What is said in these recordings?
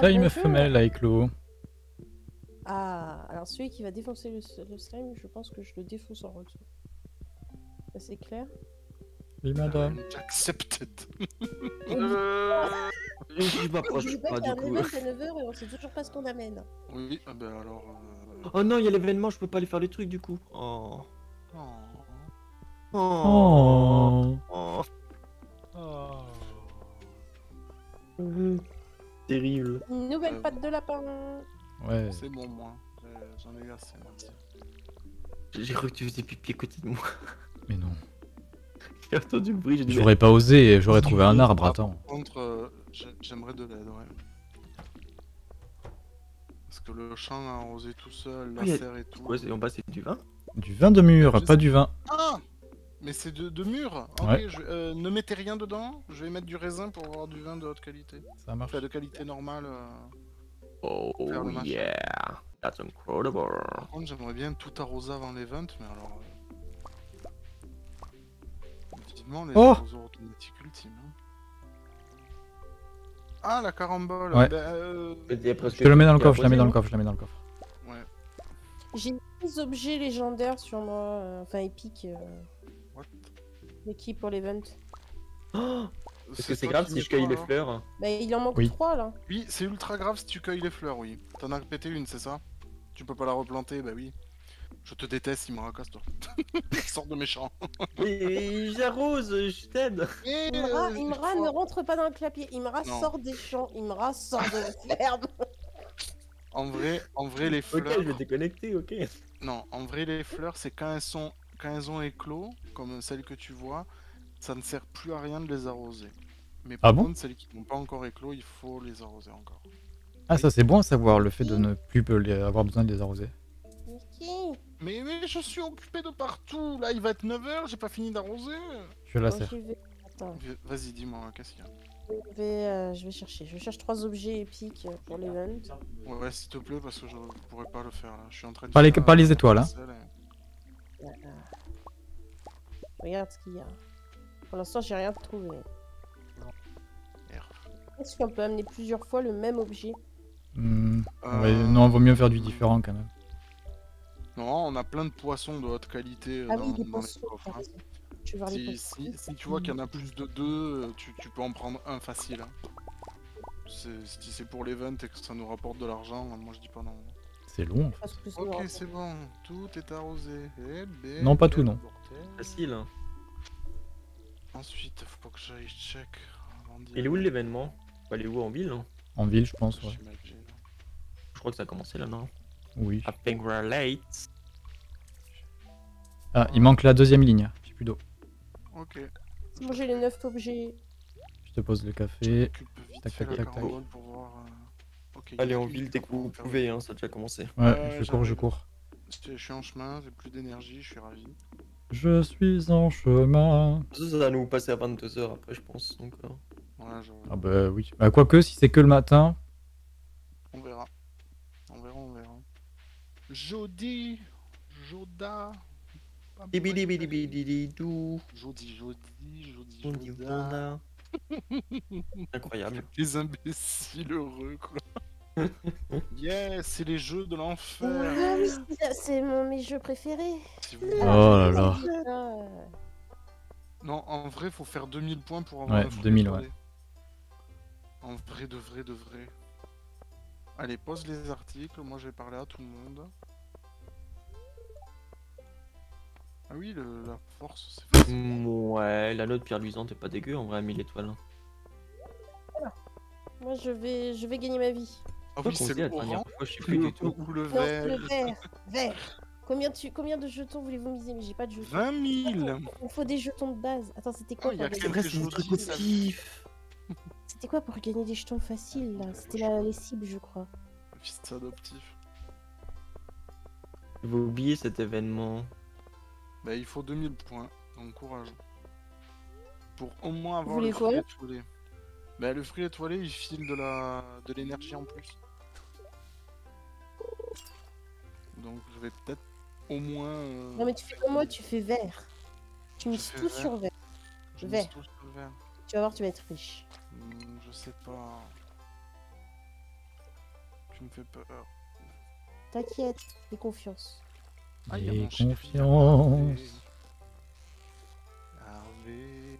slime femelle avec le haut. Ah, alors celui qui va défoncer le slime, je pense que je le défonce en retour. Ça c'est clair? Oui madame. J'accepte. Je m'approche pas du coup. On dit pas qu'il y a un event à 9h et on sait toujours pas ce qu'on amène. Oui, ah ben alors... Oh non, il y a l'événement, je peux pas aller faire les trucs du coup. Oh. Oh. Oh. Oh. Oh. Mmh. Terrible. Une nouvelle patte de lapin. Ouais. C'est bon, moi. J'en ai eu assez. J'ai cru que tu faisais pipi à côté de moi. Mais non. J'ai entendu le bruit. J'aurais pas osé, j'aurais trouvé un arbre, attends. Par contre, j'aimerais de l'aide, ouais. Parce que le champ a arrosé tout seul, la serre et tout. Quoi, en bas, c'est du vin? Du vin de mur, pas du vin. Ah! Mais c'est de mur. Ouais. Okay, ne mettez rien dedans, je vais mettre du raisin pour avoir du vin de haute qualité. Ça marche. Enfin, de qualité normale. Oh yeah, that's incredible. Par contre, j'aimerais bien tout arroser avant l'event, mais alors... Effectivement, les arroseurs automatiques ultimes. Ah, la carambole. Ouais. Bah, je le mets dans le coffre, je la mets dans le coffre, je la mets dans le coffre. Ouais. J'ai des objets légendaires sur moi, enfin épiques. Mais qui pour l'event? Oh, est-ce que c'est grave si je cueille les fleurs? Bah il en manque 3 là. Oui, c'est ultra grave si tu cueilles les fleurs, oui. T'en as pété une, c'est ça? Tu peux pas la replanter, bah oui. Je te déteste, il me racasse toi. Sors de méchant. Oui, j'arrose, je t'aide. Imra ne rentre pas dans le clapier. Imra sort des champs, Imra sort de la ferme. En vrai les fleurs... Ok, je vais déconnecter, ok. Non, en vrai les fleurs, c'est quand elles sont... Quand elles ont éclos, comme celles que tu vois, ça ne sert plus à rien de les arroser. Mais par contre, celles qui n'ont pas encore éclos, il faut les arroser encore. Ah, ça c'est bon à savoir, le fait de ne plus avoir besoin de les arroser. Okay. Mais je suis occupé de partout, là il va être 9h, j'ai pas fini d'arroser. Je la serre. Vas-y, dis-moi, qu'est-ce qu'il y a? Je vais chercher, je cherche 3 objets épiques pour l'event. Ouais, s'il te plaît, parce que je pourrais pas le faire là. Je suis en train de... Pas les étoiles, hein. Regarde ce qu'il y a. Pour l'instant, j'ai rien trouvé. Est-ce qu'on peut amener plusieurs fois le même objet? Ouais, non, vaut mieux faire du différent quand même. Non, on a plein de poissons de haute qualité dans les coffres. Hein. Si tu vois qu'il y en a plus de 2, tu peux en prendre un facile. Hein. Si c'est pour l'event et que ça nous rapporte de l'argent, moi je dis pas non. C'est long. En fait. Ok, c'est bon. Tout est arrosé. Non, pas tout, non. Facile. Ensuite, faut pas que j'aille check. Il est où l'événement? Il est où? En ville, non? En ville, je pense, ouais. Je crois que ça a commencé là, non? Oui. I think we're late. Ah, il manque la deuxième ligne. J'ai plus d'eau. Ok. C'est bon, j'ai les 9 objets. Je te pose le café. Tac, tac, tac, tac. Okay, allez en ville dès que vous pouvez, hein, ça a déjà commencé. Ouais, je cours. Je suis en chemin, j'ai plus d'énergie, je suis ravi. Je suis en chemin. Ça va nous passer à 22h après, je pense. Donc, ouais, ah bah oui. Bah, quoique, si c'est que le matin... On verra. On verra, on verra. Jody, Joda... Bidibidibidididou... Jody, Joda... Incroyable. Les imbéciles heureux, quoi. Yes, c'est les jeux de l'enfer. Ouais, c'est mes jeux préférés. Oh là là. Non, en vrai, faut faire 2000 points pour avoir... Ouais, 2000, ouais. En vrai, de vrai. Allez, pose les articles. Moi, je vais parler à tout le monde. Ah oui, la force, c'est facile. Ouais, l'anneau de pierre luisante est pas dégueu en vrai à 1000 étoiles. Moi je vais gagner ma vie. Ah oui, c'est la dernière fois, je sais plus du tout. Le vert. Non, le vert. Combien de jetons voulez-vous miser? Mais j'ai pas de jetons. 20 000. Il faut des jetons de base. Attends, c'était quoi? C'est vrai, c'est un truc au pif. C'était quoi pour gagner des jetons faciles là? C'était les cibles, je crois. Fils adoptif. Vous oubliez cet événement. Bah il faut 2000 points, donc courage. Pour au moins avoir le fruit étoilé. Bah le fruit étoilé il file de l'énergie en plus. Donc je vais peut-être au moins... Non mais tu fais comme moi, tu fais vert. Tu mises tout sur vert. Tu vas voir, tu vas être riche. Je sais pas... tu me fais peur. T'inquiète, j'ai confiance. Ah, j'ai confiance. Harvey.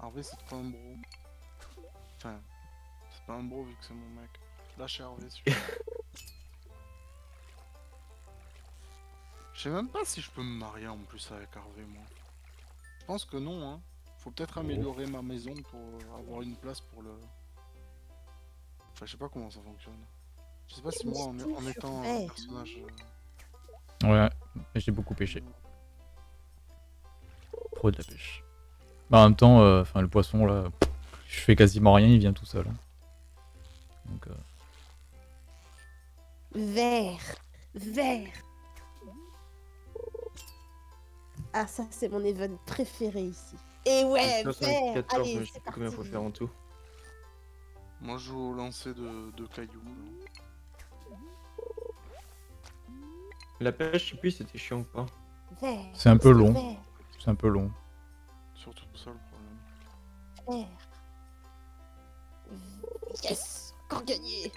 Harvey, c'est pas un bro. Enfin, c'est pas un bro vu que c'est mon mec. Lâche Harvey, celui-là. Je sais même pas si je peux me marier en plus avec Harvey, moi. Je pense que non, hein. Faut peut-être améliorer ma maison pour avoir une place pour le... Enfin, je sais pas comment ça fonctionne. Je sais pas si moi, en étant un personnage... Ouais, j'ai beaucoup pêché. Pro de la pêche. Bah, en même temps, le poisson, là, je fais quasiment rien, il vient tout seul. Hein. Donc, Vert. Vert. Ah, ça, c'est mon event préféré ici. Et ouais, vert. Allez, je sais pas combien il faut faire en tout. Moi, je joue au lancer de cailloux. La pêche, je sais plus, c'était chiant ou pas. C'est un peu long. C'est un peu long. Surtout ça, le problème. Vert. Yes. Encore gagné.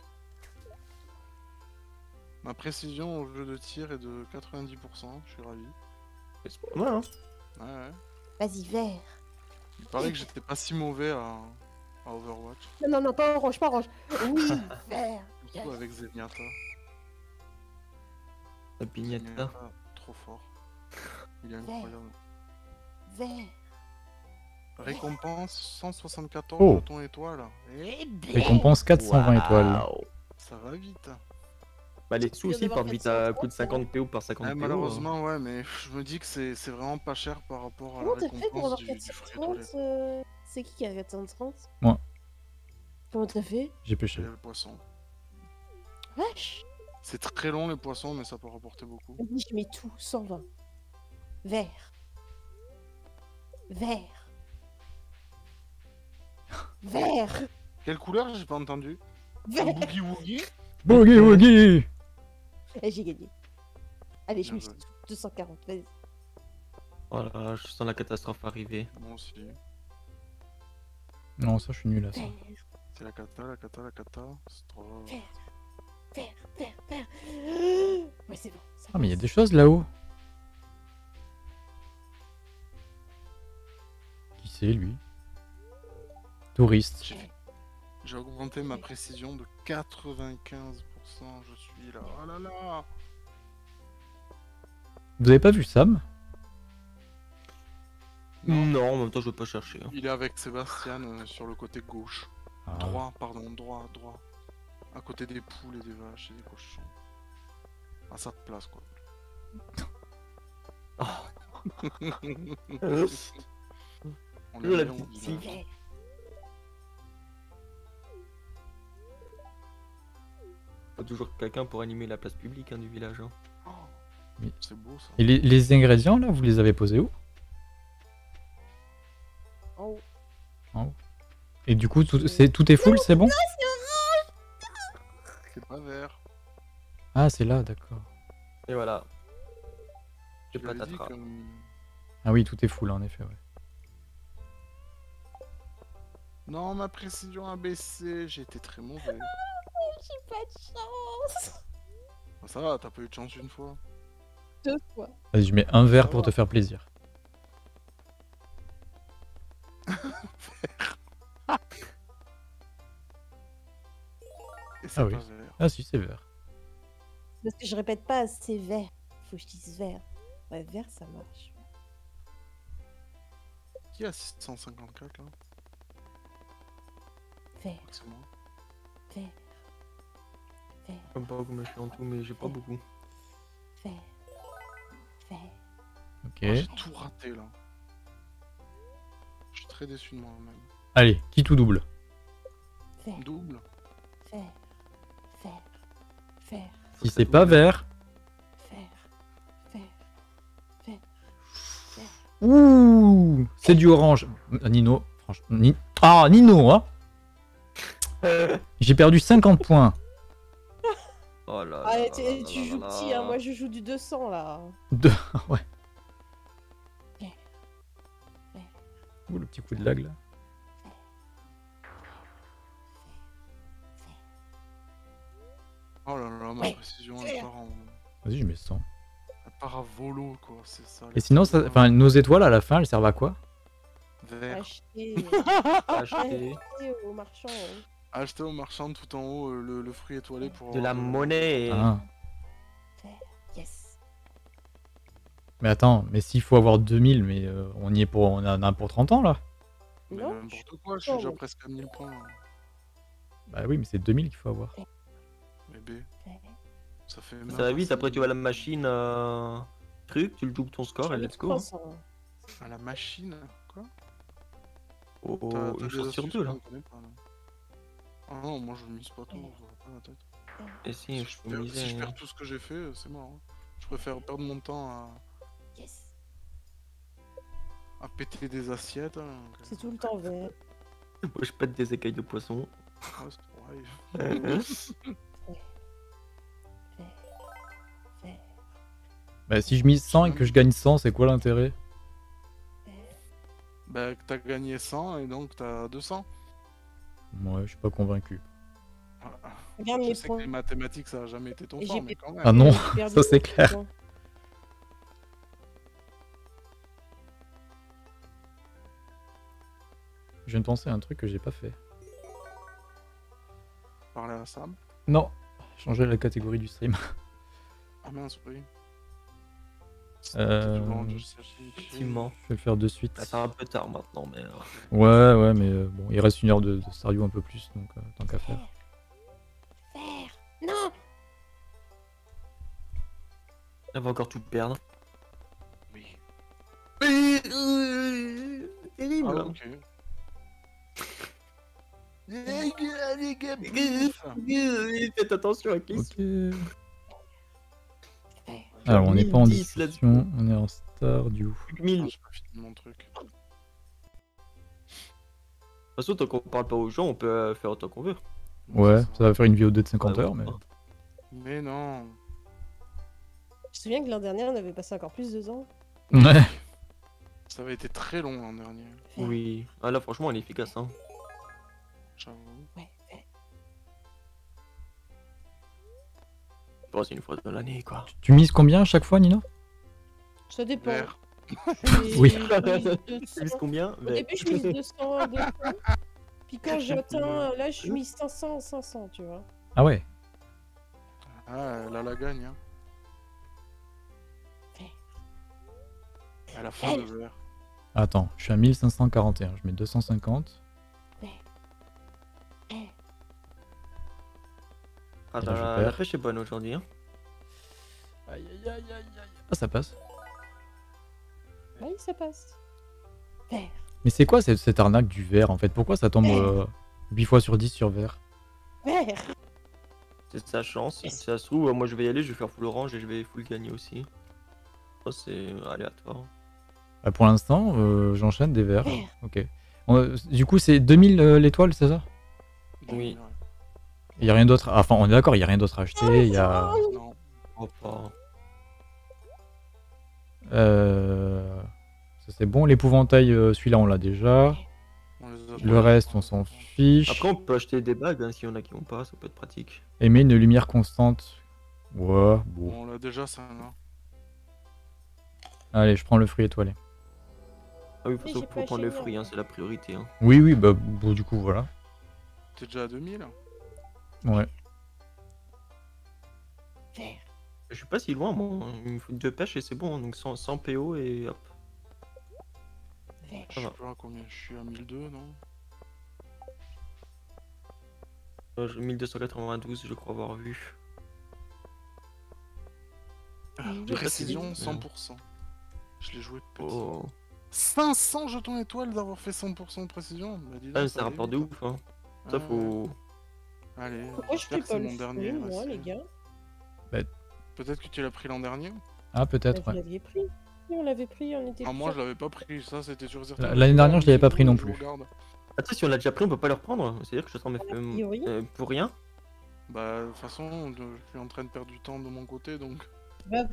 Ma précision au jeu de tir est de 90%. Je suis ravi. C'est pas mal, hein. Ouais. Vas-y, vert. Il paraît que j'étais pas si mauvais à Overwatch. Non, non, non, pas orange, pas orange. Oui, vert. Surtout avec Zenyatta. La pignata. Trop fort. Il est incroyable. Vert. Récompense 174 jetons étoiles. Récompense 420 étoiles. Ça va vite. Bah les sous aussi partent vite à coup de 50 PO par 50 PO. Malheureusement, ouais, mais je me dis que c'est vraiment pas cher par rapport à la récompense du fruit. C'est qui a 430? Moi. Comment t'as fait? J'ai pêché. Le poisson. Vache. C'est très long les poissons, mais ça peut rapporter beaucoup. Je mets tout, 120. Vert. Vert. Vert. Quelle couleur? J'ai pas entendu. Vert. Boogie Woogie. Boogie Woogie. J'ai gagné. Allez, je me suis 240, vas-y. Oh là là, je sens la catastrophe arriver. Moi aussi. Non, ça, je suis nul à ça. C'est la cata, la cata, la cata. C'est trop... Vert, vert, vert. Ouais, c'est bon. Ah, mais il y a des choses là-haut. Qui c'est, lui? Touriste. J'ai augmenté ma précision de 95%. Je suis là. Oh là là. Vous avez pas vu Sam? Non, en même temps, je veux pas chercher. Hein. Il est avec Sébastien sur le côté gauche. Ah. Droit, pardon, droit, droit. À côté des poules et des vaches et des cochons. À sa place, quoi. On l'a bien, on dit là. Pas toujours quelqu'un pour animer la place publique hein, du village. Hein. Oh, c'est beau ça. Et les ingrédients, là, vous les avez posés où? En haut. En haut. Et du coup, tout est full, c'est bon? C'est pas vert. Ah, c'est là, d'accord. Et voilà. Je patatras. Ah oui, tout est full en effet, ouais. Non, ma précision a baissé, j'ai été très mauvais. J'ai pas de chance. Ça va, t'as pas eu de chance une fois. Deux fois. Vas-y, je mets un vert pour te faire plaisir. Ah oui. Ah si, c'est vert. Parce que je répète pas, c'est vert. Faut que je dise vert. Ouais, vert, ça marche. Qui a 654 là? Vert. C'est moi. Vert. Vert. Je sais pas comment je suis en tout, mais j'ai pas beaucoup. Vert. Vert. Ok. Ah, j'ai tout raté là. Je suis très déçu de moi-même. Allez, qui tout double? Vert. Double. Vert. Vert. Vert. Si c'est pas vert. Vert. Vert. Vert. Vert. Ouh, c'est du orange. Nino, franchement. Ah, Nino, hein. J'ai perdu 50 points. Oh là. Ah, tu joues petit, hein. Moi je joue du 200 là. Ouais. Ouh, le petit coup de lag là. Oh là là, ma précision, elle part en... Vas-y, je mets 100. Elle part à volo, quoi, c'est ça. Et sinon, ça... enfin, nos étoiles, à la fin, elles servent à quoi? Vert. Acheter. Acheter. Acheter aux marchands. Acheter aux marchands tout en haut, le fruit étoilé pour... De la monnaie. Ah. Yes. Mais attends, mais s'il faut avoir 2000, mais on y est pour... on en a pour 30 ans, là. Non, n'importe quoi, je suis déjà presque à 1000 points. Bah oui, mais c'est 2000 qu'il faut avoir. Bébé. Ça fait mal. Ça va vite, après tu vas à la machine, truc, tu le doubles ton score et let's go. Hein. À la machine, quoi? Oh, oh une chose sur deux là. Ah non, moi je mise pas tout, je vois pas la tête. Et si, je peux miser, si je perds tout ce que j'ai fait, c'est mort. Hein. Je préfère perdre mon temps à. Yes. À péter des assiettes. Hein, c'est tout le temps vert. Moi je pète des écailles de poisson. Ouais, c'est pareil. Bah si je mise 100 et que je gagne 100, c'est quoi l'intérêt? Bah que t'as gagné 100 et donc t'as 200. Ouais, je suis pas convaincu. Ah, je sais que les mathématiques ça a jamais été ton fort, mais quand même. Ah non, ça c'est clair. Je viens de penser à un truc que j'ai pas fait. Parler à Sam? Non, changer la catégorie du stream. Ah mince, oui. Effectivement. Je vais le faire de suite. Ça sera un peu tard maintenant, mais... Ouais, ouais, mais bon, il reste une heure de Stardew un peu plus, donc tant qu'à faire. Faire. Non. Elle va encore tout perdre. Oui. Terrible. Ah, ok. Faites attention à qui. Okay. Alors on n'est pas en discussion, on est en Stardew. De toute façon, tant qu'on parle pas aux gens, on peut faire autant qu'on veut. Ouais, ça va faire une vidéo de 50 heures, mais... Mais non. Je me souviens que l'an dernier, on avait passé encore plus de 2 ans. Ouais. Ça avait été très long l'an dernier. Oui. Ah là, franchement, elle est efficace, hein. J'avoue. Ouais. Bon, c'est une fois dans l'année, quoi. Tu mises combien à chaque fois, Nina? Ça dépend. Oui. Tu mises combien? Au début, je mise 200, 200. Puis quand j'atteins, là, je mise 500, 500, tu vois. Ah ouais. Ah, elle a la gagne, hein. À la fin de l'heure. Attends, je suis à 1541, je mets 250. Ah, la pêche est bonne aujourd'hui. Hein. Aïe, aïe, aïe, aïe, aïe. Ah, ça passe. Oui, ça passe. Vert. Mais c'est quoi cette arnaque du vert en fait? Pourquoi ça tombe 8 fois sur 10 sur vert? Vert. C'est sa chance. Si ça se trouve, moi je vais y aller, je vais faire full orange et je vais full gagner aussi. Oh, c'est aléatoire. Bah, pour l'instant, j'enchaîne des verts. Vert. Ok. Du coup, c'est 2000 l'étoile, c'est ça? Oui. Il n'y a rien d'autre, enfin on est d'accord, il n'y a rien d'autre à acheter, il y a... Non, ça c'est bon, l'épouvantail, celui-là on l'a déjà. Le reste on s'en fiche. Après on peut acheter des bagues, hein, si on a qui ont pas, ça peut être pratique. Aimer une lumière constante. Ouais, bon. On l'a déjà ça, non? Allez, je prends le fruit étoilé. Ah oui, plutôt pour prendre le fruit, hein, c'est la priorité. Hein. Oui, oui, bah bon, du coup voilà. T'es déjà à 2000 hein? Ouais. Je suis pas si loin, moi. Il me faut 2 pêches et c'est bon, donc 100 PO et hop. Je sais pas combien je suis à 1002, non? 1292, je crois avoir vu. De précision, 100%. Je l'ai joué petit. Oh. 500 jetons étoiles d'avoir fait 100% de précision. Ah, c'est un rapport de ouf, hein. Ça faut... Allez, c'est mon dernier. Moi, les gars. Bah... Peut-être que tu l'as pris l'an dernier. Ah, peut-être, ouais. Vous pris. Oui, on l'avait pris, on était... Ah, moi, je l'avais pas pris, ça, c'était sûr. L'année dernière, je l'avais pas pris non plus. Attends, si on l'a déjà pris, on peut pas le reprendre. C'est-à-dire que je sens mes pour rien. Bah, de toute façon, je suis en train de perdre du temps de mon côté, donc... Non.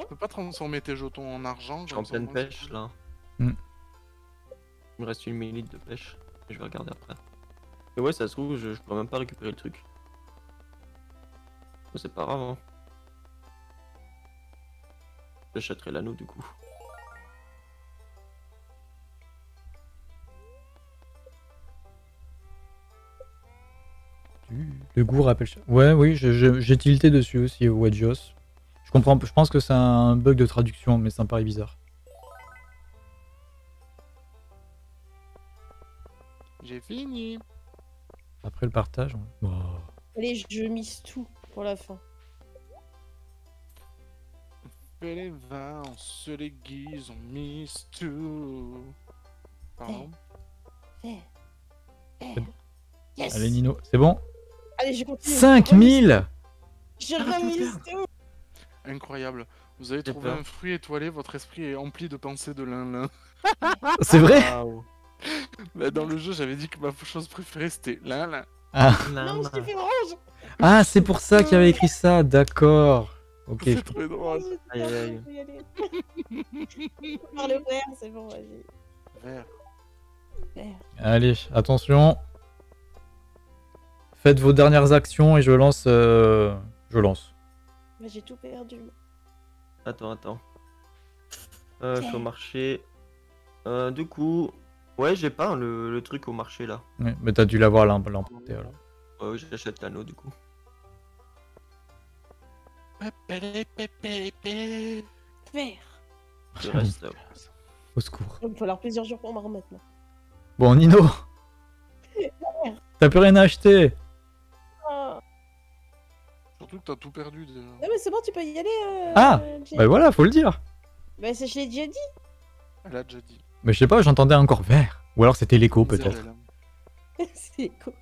Je peux pas transformer tes jetons en argent. Je suis en pleine pêche, là. Mm. Il me reste une millilitre de pêche. Je vais regarder après. Et ouais, ça se trouve, je pourrais même pas récupérer le truc. c'est pas grave. Hein. J'achèterai l'anneau du coup. Le goût rappelle. Ouais, oui, j'ai tilté dessus aussi, Wadjos. Je comprends, je pense que c'est un bug de traduction, mais ça me paraît bizarre. J'ai fini. Après le partage. On... Oh. Allez, je mise tout pour la fin. Les vins, on se les guise, on mise tout. Pardon. Bon. Yes. Allez, Nino, c'est bon. Allez, je continue. 5000. Je remise tout. Incroyable. Vous avez trouvé un fruit étoilé, votre esprit est empli de pensées de lin-lin. C'est vrai. Wow. Bah, dans le jeu, j'avais dit que ma chose préférée c'était lin-lin. Ah. Non, je t'ai fait orange. Ah, c'est pour ça qu'il avait écrit ça, d'accord. Ok. C'est très drôle. Aïe, aïe, aïe. Par le vert, c'est bon, vas-y. Vert. Vert. Allez, attention. Faites vos dernières actions et je lance. Je lance. Mais j'ai tout perdu. Attends, attends. Je suis au marché. Du coup. Ouais, j'ai pas hein, le truc au marché là. Ouais, mais t'as dû l'avoir l'emporté alors. J'achète l'anneau du coup. Je reste là. Au secours. Il me falloir plusieurs jours pour m'en remettre là. Bon, Nino. T'as plus rien à acheter. Surtout que t'as tout perdu déjà. Non, mais c'est bon, tu peux y aller. Ah, bah voilà, faut le dire. Bah, je l'ai déjà dit. Elle a déjà dit. Mais je sais pas, j'entendais encore vert. Ou alors c'était l'écho peut-être. C'est l'écho.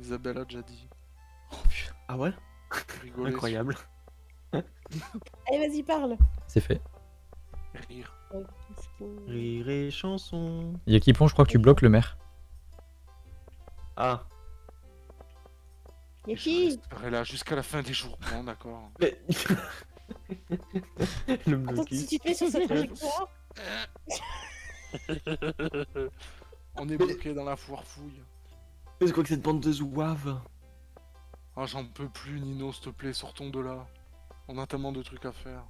Isabella a déjà dit. Oh putain. Ah ouais. Incroyable. Allez, vas-y, parle. C'est fait. Rire. Rire et chanson. Y'a qui plonge, je crois que tu bloques le maire. Ah. Y'a qui là jusqu'à la fin des jours. Bon, d'accord. Mais... Attends, si tu te mets sur cette trajectoire. On est bloqué dans la foire fouille. Mais c'est quoi que cette bande de zouaves? Ah, j'en peux plus, Nino, s'il te plaît, sortons de là. On a tellement de trucs à faire.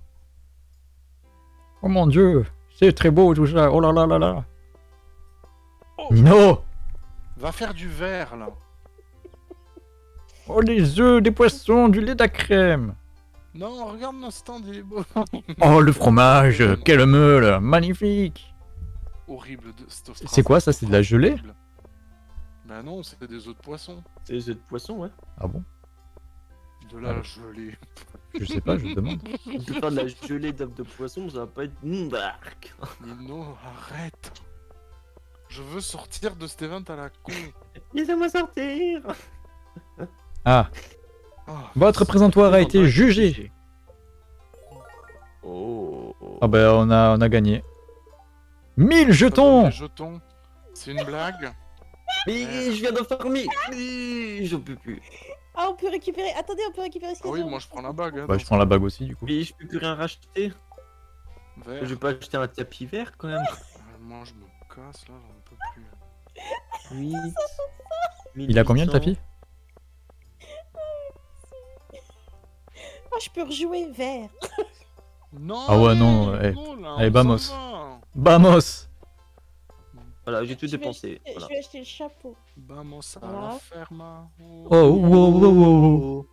Oh mon dieu, c'est très beau tout ça. Oh là là là là. Oh. Nino, va faire du verre là. Oh, les œufs, des poissons, du lait de la crème. Non, regarde mon stand, il est beau. Oh, le fromage, quelle meule, magnifique. Horrible. C'est quoi ça? C'est de la gelée? Bah non, c'était des œufs de poisson. C'est des œufs de poisson, ouais. Ah bon? De la gelée. Je sais pas, je te demande. De faire de la gelée d'œufs de poisson, ça va pas être... Nino, arrête. Je veux sortir de cet event à la con. Laissez-moi sortir. Ah. Oh, votre présentoir a été jugé. Oh. Ah bah on a gagné. 1000 jetons. C'est une blague. Mais je viens d'en faire 1000. J'en peux plus. Ah, on peut récupérer. Attendez, on peut récupérer ce qu'il y a. Oui, moi je prends la bague. Hein, bah je prends la bague aussi du coup. Mais je peux plus rien racheter. Vert. Je vais pas acheter un tapis vert quand même. Moi je me casse là, j'en peux plus. Oui. Il a combien le tapis? Oh, je peux rejouer vert. Non. Ah ouais, non. Hey. Non là, allez, vamos. Vamos. Voilà, j'ai tout dépensé. Voilà. Je vais acheter le chapeau. Vamos à la ferma. Oh, oh, oh, oh, oh.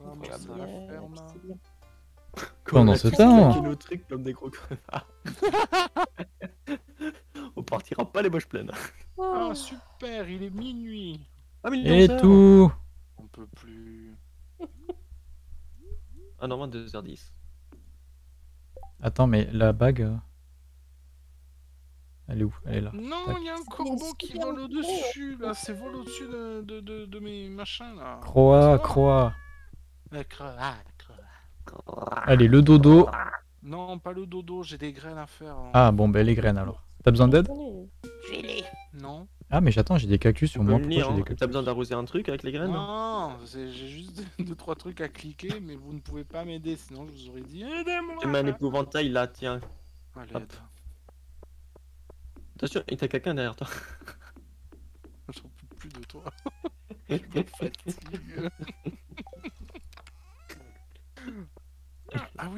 Vamos à la ferma. Pendant ce temps. Nos trucs comme des gros crevards. On partira pas les poches pleines. Ah, super, il est minuit. Ah, mais et tout. On peut plus. Ah non, 22h10. Attends, mais la bague... Elle est où? Elle est là. Non, il y a un corbeau qui vole au-dessus, là. C'est vol au-dessus de mes machins, là. Croix. Allez, le dodo. Non, pas le dodo, j'ai des graines à faire. Hein. Ah bon, ben les graines, alors. T'as besoin d'aide? Non. Ah, mais j'attends, j'ai des cactus sur moi. T'as besoin d'arroser un truc avec les graines? Non, j'ai juste 2-3 trucs à cliquer, mais vous ne pouvez pas m'aider, sinon je vous aurais dit aidez-moi. Je mets un épouvantail là, tiens. Allez, attends. Attention, il t'a quelqu'un derrière toi. J'en peux plus de toi. Je me fatigue.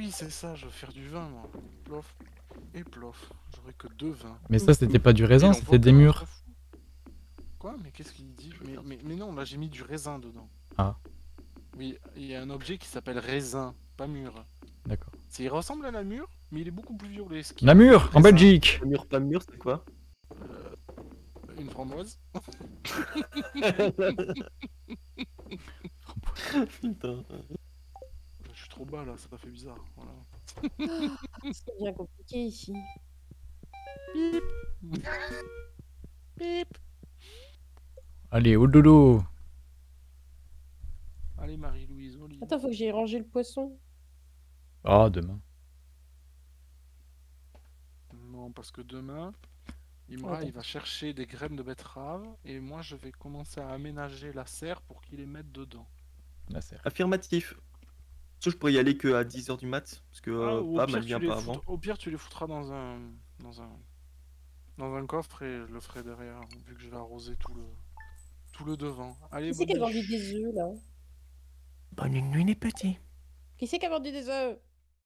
oui, c'est ça, je vais faire du vin, moi. Plof et plof. J'aurais que 2 vins. Mais ça, c'était pas du raisin, c'était des mûres. Quoi? Mais qu'est-ce qu'il dit? Mais non, là, j'ai mis du raisin dedans. Ah. Oui, il y a un objet qui s'appelle raisin, pas mûre. D'accord. Il ressemble à la mûre, mais il est beaucoup plus violet. La mûre, en Belgique. La mûre, pas mûre, c'est quoi? Une framboise. Putain. Je suis trop bas là, ça fait bizarre. Voilà. C'est bien compliqué ici. Bip. Bip. Allez, au dodo. Allez, Marie-Louise. Attends, faut que j'aille ranger le poisson. Ah, oh, demain. Non, parce que demain, Imra, il va chercher des graines de betterave et moi, je vais commencer à aménager la serre pour qu'il les mette dedans. La serre. Affirmatif. Je pourrais y aller que à 10 h du mat, parce que elle vient pas avant. Au pire, tu les foutras dans un coffre et je le ferai derrière, vu que je vais arroser tout le devant. Allez, qui c'est qui a vendu des œufs là? Bonne nuit les petits. Qui c'est qui a vendu des œufs?